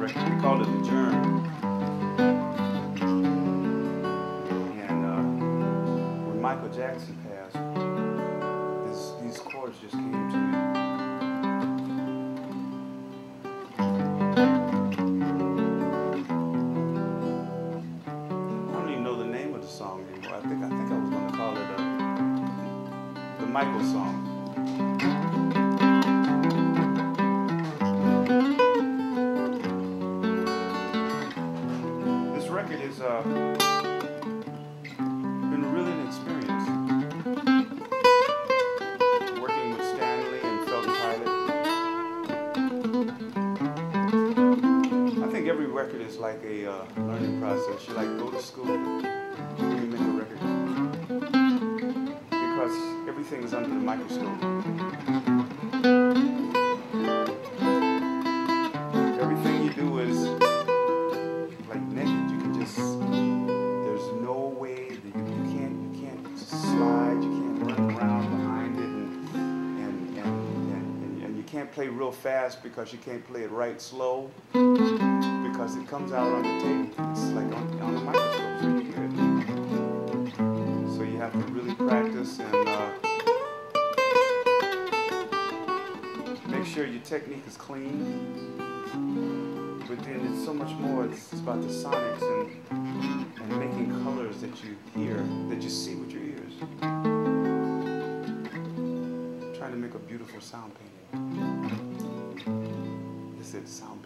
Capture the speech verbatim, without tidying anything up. record. We called it The Germ. And uh, when Michael Jackson passed, this, these chords just came to me. I don't even know the name of the song anymore. I think I think I was going to call it uh, the Michael song. It's uh, been really an experience working with Stanley and Felt Pilot. I think every record is like a uh, learning process. You like go to school when you make a record because everything is under the microscope. Everything you do is like naked. There's no way that you, you can't you can't slide, you can't run around behind it, and and, and, and, and and you can't play real fast because you can't play it right slow because it comes out on the tape. It's like on, on the microscope, so you hear it. So you have to really practice and uh, make sure your technique is clean. But then it's so much more, it's about the sonics and, and making colors that you hear, that you see with your ears. I'm trying to make a beautiful sound painting. This is sound.